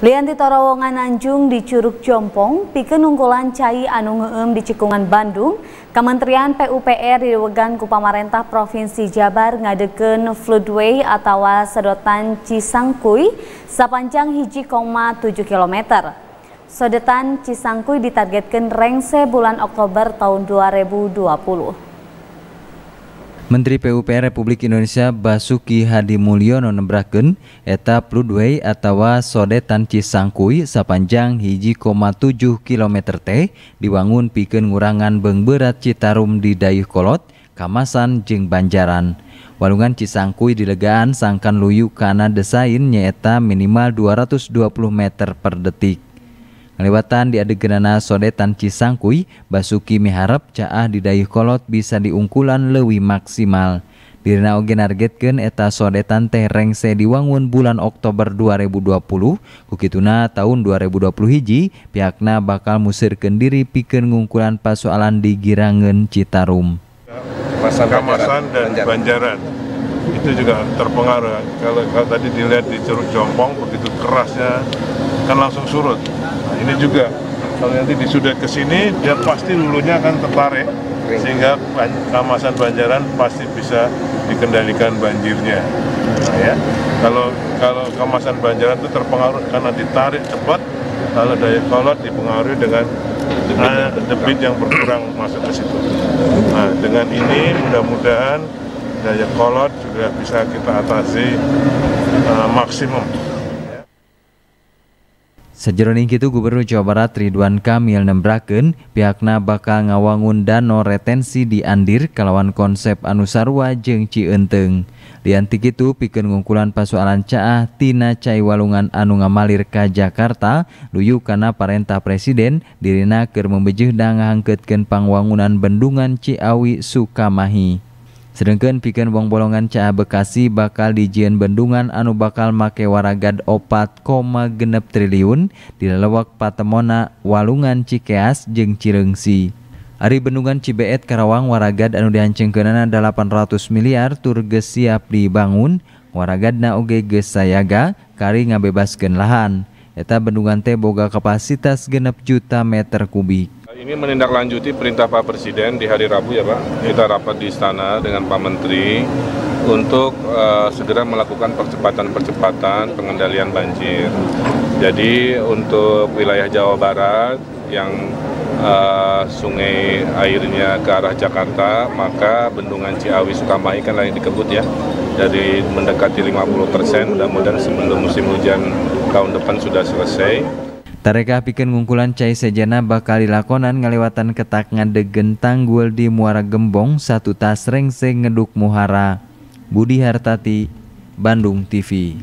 Lianti Torowongan Nanjung di Curug Jompong, pikeun ungkulan cai anu ngeueum di Cikungan Bandung, Kementerian PUPR di Wegan ku Pamarentah Provinsi Jabar ngadekeun Floodway atawa Sodetan Cisangkuy sapanjang 1,7 km. Sodetan Cisangkuy ditargetkeun rengse bulan Oktober tahun 2020. Menteri PUPR Republik Indonesia Basuki Hadi Mulyono nembrakeun eta Floodway atawa Sodetan Cisangkuy sapanjang 1,7 km teh diwangun pikeun ngurangan beung beurat Citarum di Dayeuhkolot, Kamasan jeung Banjaran. Walungan Cisangkuy dilegaan sangkan luyu kana desain nyaeta minimal 220 meter per detik. Lewatan di adeganana Sodetan Cisangkuy, Basuki miharep caah di Dayeuhkolot bisa diungkulan leuwih maksimal. Dirina oge nargetkeun eta Sodetan teh rengse diwangun bulan Oktober 2020, kukituna tahun 2021 pihakna bakal musirkeun diri pikeun ngungkulan pasoalan di Girangeun Citarum. Kamasan dan Banjaran itu juga terpengaruh. Kalau tadi dilihat di Curug Jompong begitu kerasnya kan langsung surut. Ini juga kalau nanti sudah ke sini dia pasti hulunya akan tertarik sehingga Kamasan Banjaran pasti bisa dikendalikan banjirnya. Nah, ya. Kalau Kamasan Banjaran itu terpengaruh karena ditarik cepat, kalau Dayeuhkolot dipengaruhi dengan debit yang berkurang masuk ke situ. Nah, dengan ini mudah-mudahan Dayeuhkolot juga bisa kita atasi maksimum. Sajeroning kitu Gubernur Jawa Barat Ridwan Kamil nembrakeun pihakna bakal ngawangun danau retensi di Andir kalawan konsep anu sarua jeung Cieunteng. Lianti kitu pikeun ngungkulan pasoalan caah tina cai walungan anu ngamalir ka Jakarta luyu kana parentah Presiden dirina keur membejehna ngahangkeutkeun pangwangunan bendungan Ciawi Sukamahi. Sedangkan pikeun wong bolongan caah Bekasi bakal dijieun bendungan anu bakal make waragad 4,6 triliun di lelewak Patemona, Walungan Cikeas jeung Cirengsi. Ari bendungan Cibeet Karawang waragad anu diancengkeunana 800 miliar tur geus siap dibangun, waragadna oge geus sayaga kari ngabebaskeun lahan. Eta bendungan teh boga kapasitas 6 juta meter kubik. Ini menindaklanjuti perintah Pak Presiden di hari Rabu ya Pak, kita rapat di Istana dengan Pak Menteri untuk segera melakukan percepatan-percepatan pengendalian banjir. Jadi untuk wilayah Jawa Barat yang sungai airnya ke arah Jakarta, maka bendungan Ciawi Sukamahi kan lagi dikebut ya, dari mendekati 50%, mudah-mudahan sebelum musim hujan tahun depan sudah selesai. Tarekah pikeun ngungkulan cai sejana bakal dilakonan ngalewatan ketak ngadegen tanggul di Muara Gembong satu tas rengse ngeduk muhara. Budi Hartati, Bandung TV.